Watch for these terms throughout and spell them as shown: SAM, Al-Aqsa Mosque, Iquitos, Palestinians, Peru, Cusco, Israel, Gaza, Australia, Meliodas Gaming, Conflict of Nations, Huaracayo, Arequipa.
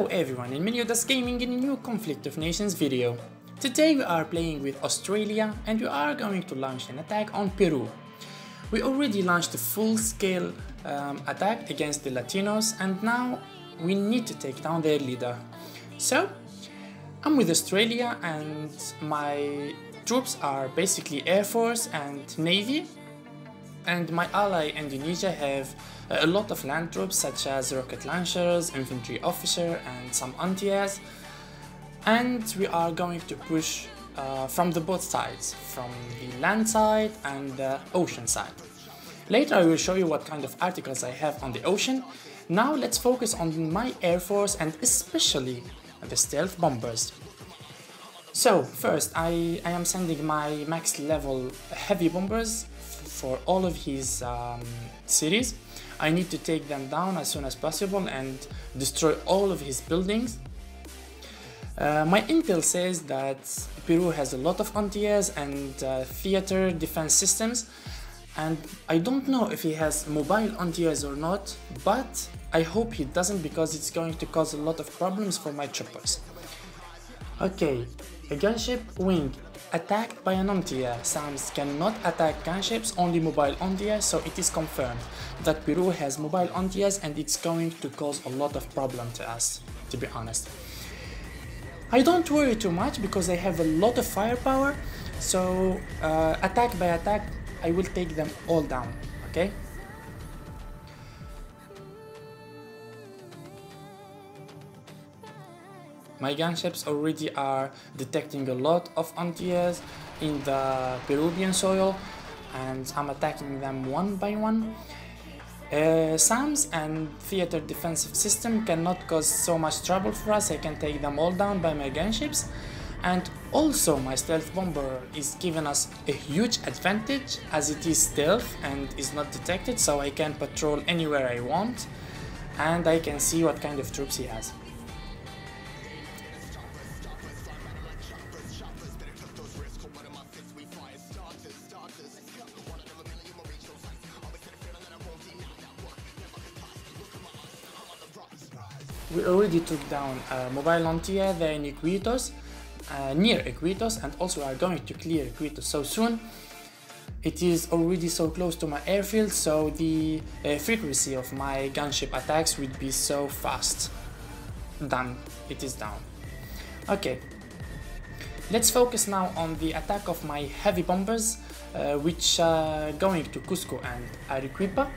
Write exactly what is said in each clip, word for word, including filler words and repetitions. Hello everyone, and Meliodas Gaming in a new Conflict of Nations video. Today we are playing with Australia and we are going to launch an attack on Peru. We already launched a full-scale um, attack against the Latinos and now we need to take down their leader. So, I'm with Australia and my troops are basically Air Force and Navy. And my ally Indonesia have a lot of land troops such as rocket launchers, infantry officer and some anti-airs, and we are going to push uh, from the both sides, from the land side and the ocean side. Later I will show you what kind of articles I have on the ocean. Now let's focus on my air force and especially the stealth bombers. So first I, I am sending my max level heavy bombers for all of his um, cities. I need to take them down as soon as possible and destroy all of his buildings. Uh, my intel says that Peru has a lot of anti-airs and uh, theater defense systems, and I don't know if he has mobile anti-airs or not, but I hope he doesn't because it's going to cause a lot of problems for my choppers. Okay, a gunship wing attacked by an anti-air. SAMs cannot attack gunships, only mobile anti-air, so it is confirmed that Peru has mobile anti-airs and it's going to cause a lot of problem to us, to be honest. I don't worry too much because I have a lot of firepower, so uh, attack by attack I will take them all down, okay? My gunships already are detecting a lot of anti-airs in the Peruvian soil and I'm attacking them one by one. Uh, SAMs and theater defensive system cannot cause so much trouble for us. I can take them all down by my gunships, and also my stealth bomber is giving us a huge advantage as it is stealth and is not detected, so I can patrol anywhere I want and I can see what kind of troops he has. We already took down uh, mobile anti-air there in Iquitos, uh, near Iquitos, and also are going to clear Iquitos so soon. It is already so close to my airfield, so the uh, frequency of my gunship attacks would be so fast. Done, it is down. Okay, let's focus now on the attack of my heavy bombers, uh, which are going to Cusco and Arequipa.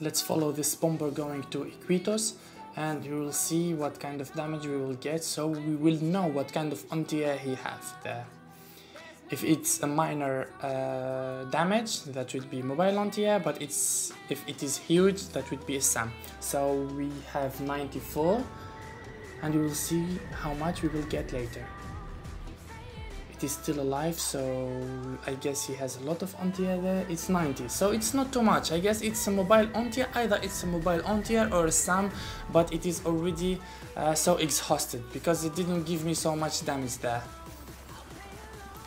Let's follow this bomber going to Iquitos and you will see what kind of damage we will get, so we will know what kind of anti-air he has there. If it's a minor uh, damage, that would be mobile anti-air, but it's, if it is huge, that would be a SAM. So we have ninety-four and you will see how much we will get later. It is still alive, so I guess he has a lot of anti-air there. It's ninety, so it's not too much. I guess it's a mobile anti-air, either it's a mobile anti-air or a SAM, but it is already uh, so exhausted because it didn't give me so much damage there.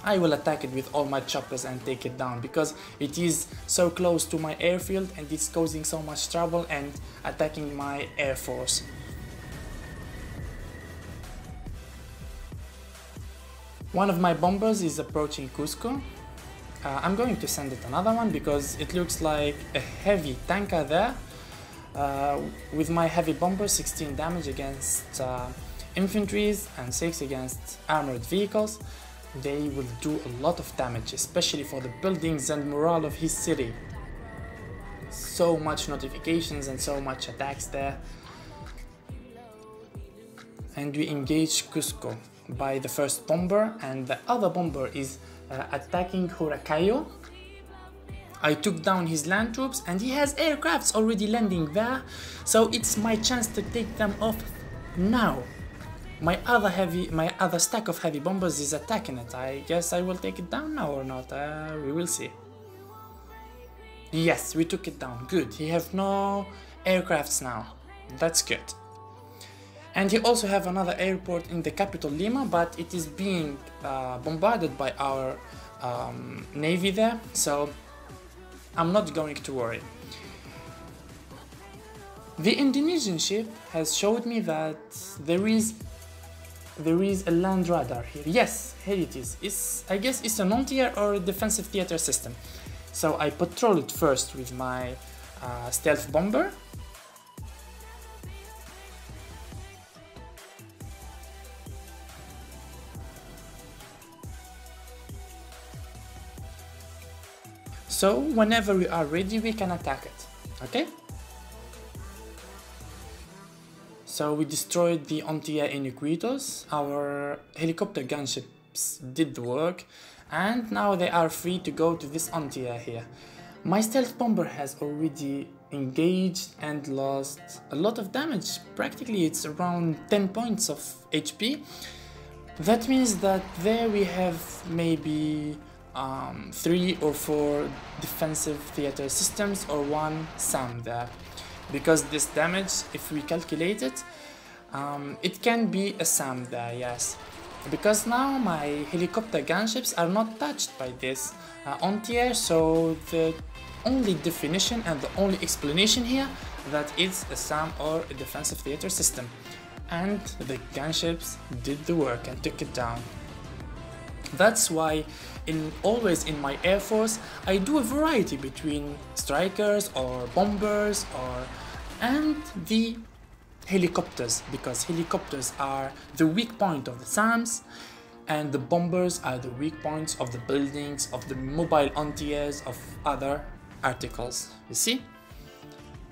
I will attack it with all my choppers and take it down because it is so close to my airfield and it's causing so much trouble and attacking my air force. One of my bombers is approaching Cusco. Uh, I'm going to send it another one because it looks like a heavy tanker there. Uh, with my heavy bomber, sixteen damage against uh, infantries and six against armored vehicles. They will do a lot of damage, especially for the buildings and morale of his city. So much notifications and so much attacks there. And we engage Cusco by the first bomber, and the other bomber is uh, attacking Huaracayo. I took down his land troops and he has aircrafts already landing there, so it's my chance to take them off Now, my other heavy, my other stack of heavy bombers is attacking it. I guess I will take it down now or not, uh, we will see. Yes, we took it down, good. He have no aircrafts now, that's good. And he also have another airport in the capital Lima, but it is being uh, bombarded by our um, navy there, so I'm not going to worry. The Indonesian ship has showed me that there is there is a land radar here. Yes, here it is. It's, I guess it's a non-tier or a defensive theater system. So I patrol it first with my uh, stealth bomber. So whenever we are ready, we can attack it, okay? So we destroyed the Ontia Inuquitos, our helicopter gunships did the work, and now they are free to go to this Ontia here. My stealth bomber has already engaged and lost a lot of damage, practically it's around ten points of H P. That means that there we have maybe um, three or four defensive theater systems or one SAM there. Because this damage, if we calculate it, um, it can be a SAM there, yes. Because now my helicopter gunships are not touched by this uh, Ontier, so the only definition and the only explanation here that it's a SAM or a defensive theater system. And the gunships did the work and took it down. That's why in always in my Air Force I do a variety between strikers or bombers or and the helicopters, because helicopters are the weak point of the SAMs and the bombers are the weak points of the buildings, of the mobile Ontiers, of other articles, you see?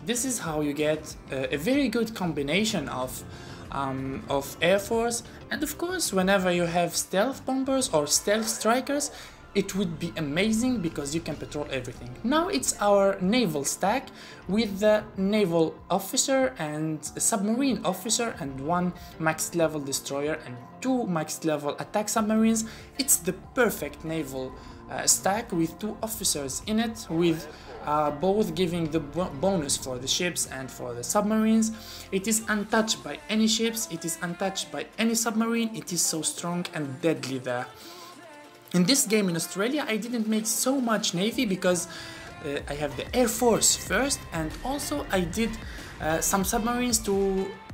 This is how you get a, a very good combination of Um, of Air Force, and of course whenever you have stealth bombers or stealth strikers it would be amazing because you can patrol everything. Now it's our naval stack with the naval officer and a submarine officer and one max level destroyer and two max level attack submarines. It's the perfect naval uh, stack with two officers in it, with Uh, both giving the bonus for the ships and for the submarines. It is untouched by any ships, it is untouched by any submarine, it is so strong and deadly there. In this game in Australia I didn't make so much Navy because uh, I have the Air Force first, and also I did uh, some submarines to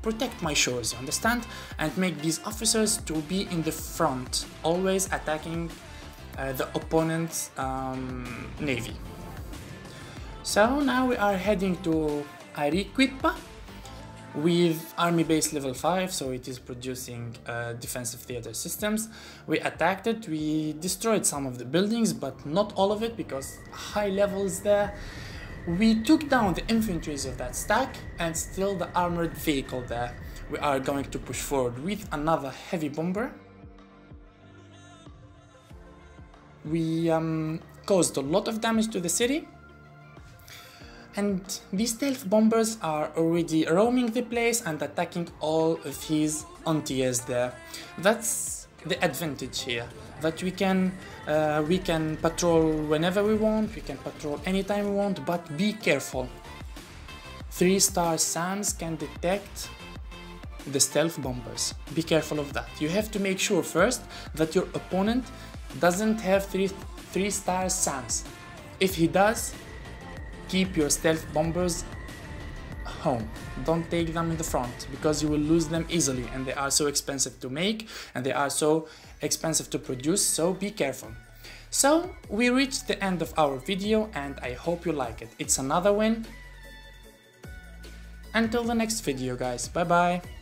protect my shores, you understand? And make these officers to be in the front, always attacking uh, the opponent's um, Navy. So now we are heading to Arequipa with Army Base level five, so it is producing uh, defensive theater systems. We attacked it, we destroyed some of the buildings, but not all of it because high levels there. We took down the infantries of that stack and still the armored vehicle there. We are going to push forward with another heavy bomber. We um, caused a lot of damage to the city. And these stealth bombers are already roaming the place and attacking all of his Ontiers there. That's the advantage here, that we can uh, we can patrol whenever we want, we can patrol anytime we want, but be careful. Three-star SAMs can detect the stealth bombers, be careful of that. You have to make sure first that your opponent doesn't have three, three-star SAMs. If he does, keep your stealth bombers home, don't take them in the front because you will lose them easily and they are so expensive to make and they are so expensive to produce, so be careful. So we reached the end of our video and I hope you like it. It's another win. Until the next video guys, bye bye.